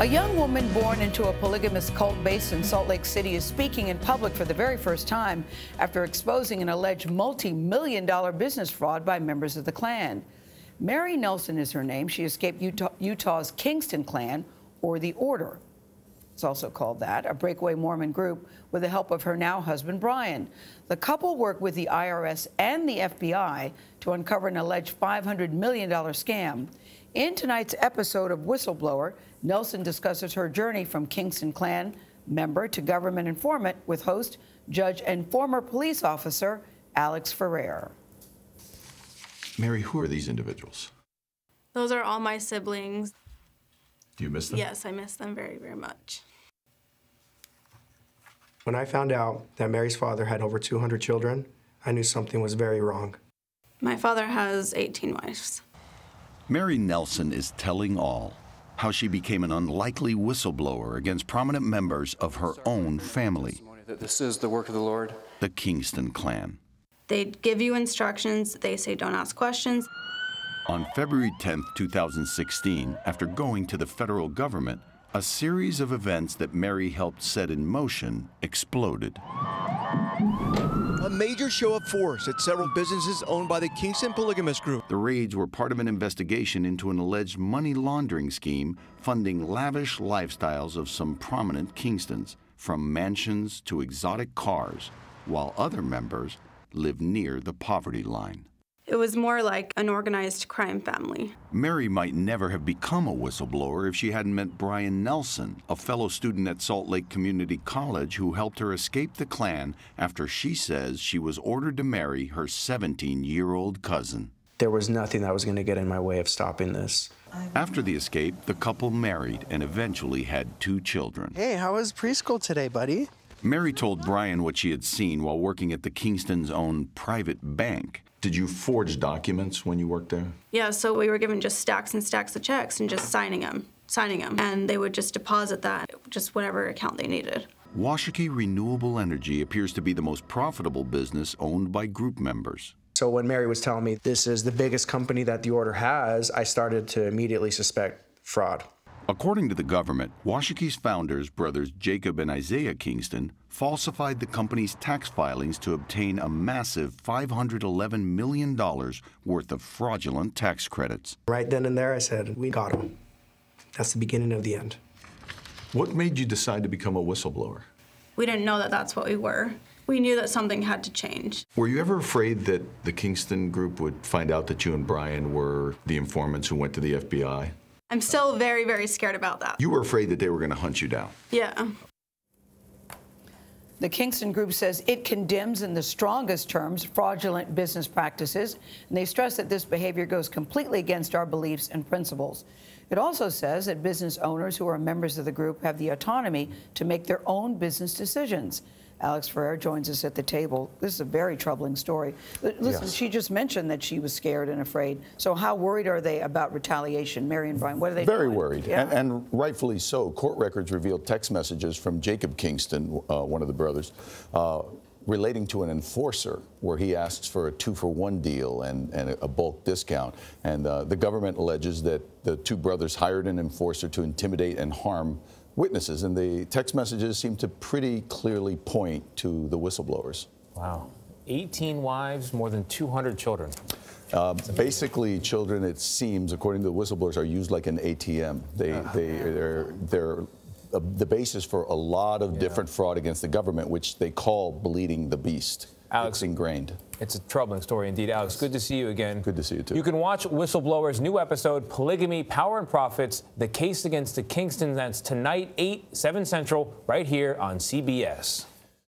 A young woman born into a polygamous cult based in Salt Lake City is speaking in public for the very first time after exposing an alleged multi-million-dollar business fraud by members of the clan. Mary Nelson is her name. She escaped Utah's Kingston Clan, or The Order. It's also called that, a breakaway Mormon group, with the help of her now husband, Brian. The couple worked with the IRS and the FBI to uncover an alleged $500 million scam. In tonight's episode of Whistleblower, Nelson discusses her journey from Kingston Clan member to government informant with host, judge, and former police officer Alex Ferrer. Mary, who are these individuals? Those are all my siblings. Do you miss them? Yes, I miss them very, very much. When I found out that Mary's father had over 200 children, I knew something was very wrong. My father has 18 wives. Mary Nelson is telling all how she became an unlikely whistleblower against prominent members of her own family. This is the work of the Lord. The Kingston Clan. They give you instructions. They say don't ask questions. On February 10, 2016, after going to the federal government, a series of events that Mary helped set in motion exploded. A major show of force at several businesses owned by the Kingston Polygamous Group. The raids were part of an investigation into an alleged money laundering scheme funding lavish lifestyles of some prominent Kingstons, from mansions to exotic cars, while other members live near the poverty line. It was more like an organized crime family. Mary might never have become a whistleblower if she hadn't met Brian Nelson, a fellow student at Salt Lake Community College who helped her escape the Klan after she says she was ordered to marry her 17-year-old cousin. There was nothing that was going to get in my way of stopping this. After the escape, the couple married and eventually had two children. Hey, how was preschool today, buddy? Mary told Brian what she had seen while working at the Kingston's own private bank. Did you forge documents when you worked there? Yeah, so we were given just stacks and stacks of checks and just signing them. And they would just deposit that, just whatever account they needed. Washakie Renewable Energy appears to be the most profitable business owned by group members. So when Mary was telling me this is the biggest company that the Order has, I started to immediately suspect fraud. According to the government, Washakie's founders, brothers Jacob and Isaiah Kingston, falsified the company's tax filings to obtain a massive $511 million worth of fraudulent tax credits. Right then and there, I said, we got them. That's the beginning of the end. What made you decide to become a whistleblower? We didn't know that that's what we were. We knew that something had to change. Were you ever afraid that the Kingston group would find out that you and Brian were the informants who went to the FBI? I'm still very, very scared about that. You were afraid that they were going to hunt you down. Yeah. The Kingston Group says it condemns in the strongest terms fraudulent business practices, and they stress that this behavior goes completely against our beliefs and principles. It also says that business owners who are members of the group have the autonomy to make their own business decisions. Alex Ferrer joins us at the table. This is a very troubling story. Listen, yes. She just mentioned that she was scared and afraid. So how worried are they about retaliation? Mary and Brian, what are they doing? Very worried, yeah. and rightfully so. Court records reveal text messages from Jacob Kingston, one of the brothers, relating to an enforcer where he asks for a 2-for-1 deal and a bulk discount. And the government alleges that the two brothers hired an enforcer to intimidate and harm witnesses, and the text messages seem to pretty clearly point to the whistleblowers. Wow. 18 wives, more than 200 children. Basically, children, it seems, according to the whistleblowers, are used like an ATM. They're the basis for a lot of different fraud against the government, which they call bleeding the beast. Alex, it's ingrained. It's a troubling story indeed. Alex, good to see you again. Good to see you, too. You can watch Whistleblower's new episode, Polygamy, Power and Profits, The Case Against the Kingstons. That's tonight, 8, 7 Central, right here on CBS.